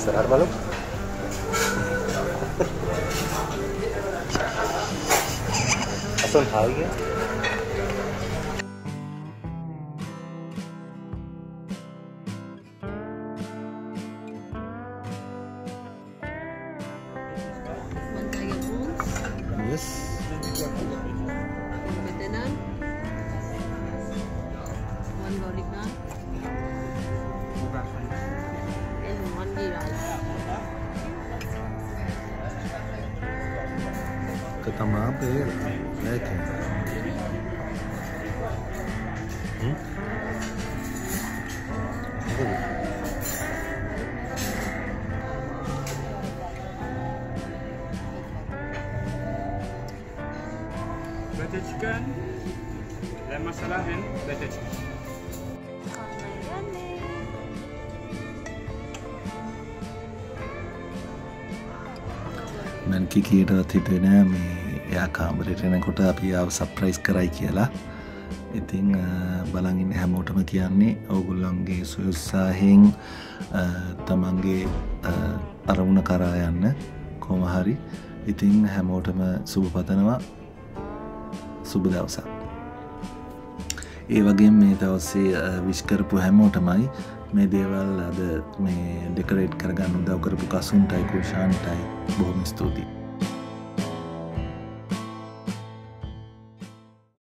Serar balok. Asun hal ya. Yes. تمام غير لكن بتشكن لما صلاهن بتشكن من كيكيرا تدنامي يا كامريرنا كوتا أبيع سبرايز كراي كيلا، إتين بالانين هم أوتما كياني أو غلانجي سويساهين تمانجي أرونا كراياننا كومهاري، إتين هم أوتما سبحانه ما سبداوسا. إيواجين مي تاوسي ويشكر بهم أوتماي مي ديوال هذا مي ديكوريت كرجانو داو كربو كاسون تاي كوشان تاي بومستودي.